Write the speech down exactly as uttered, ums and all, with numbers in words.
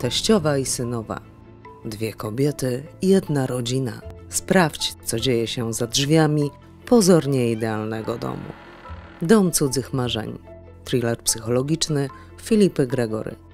teściowa i synowa. Dwie kobiety i jedna rodzina. Sprawdź, co dzieje się za drzwiami pozornie idealnego domu. Dom cudzych marzeń. Thriller psychologiczny Philippy Gregory.